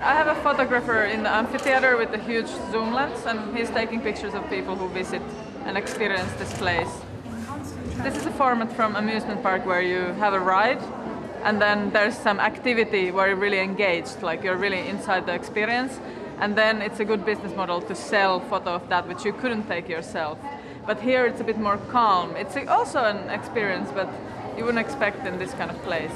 I have a photographer in the amphitheater with a huge zoom lens, and he's taking pictures of people who visit and experience this place. This is a format from amusement park where you have a ride and then there's some activity where you're really engaged, like you're really inside the experience, and then it's a good business model to sell photo of that which you couldn't take yourself. But here it's a bit more calm. It's also an experience, but you wouldn't expect in this kind of place.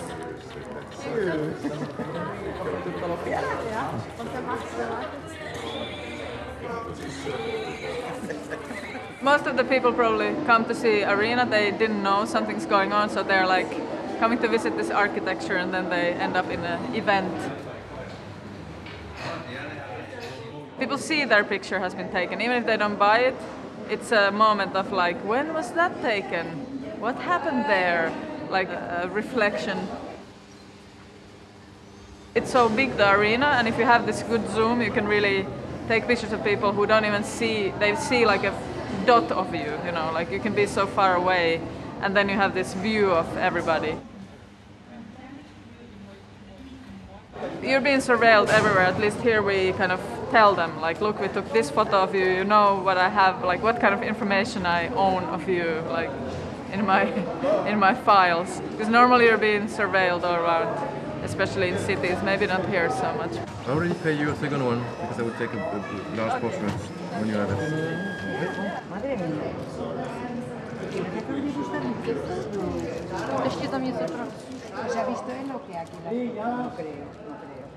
Most of the people probably come to see Arena. They didn't know something's going on, so they're like coming to visit this architecture, and then they end up in an event. People see their picture has been taken, even if they don't buy it. It's a moment of like, when was that taken? What happened there? Like a reflection. It's so big, the arena, and if you have this good zoom, you can really take pictures of people who don't even see. They see like a dot of you, you know, like you can be so far away, and then you have this view of everybody. You're being surveilled everywhere. At least here we kind of tell them, like, look, we took this photo of you, you know what I have, like what kind of information I own of you, like in my files. Because normally you're being surveilled all around. Especially in cities, maybe not here so much. I already pay you a second one, because I would take a large portion when you have it.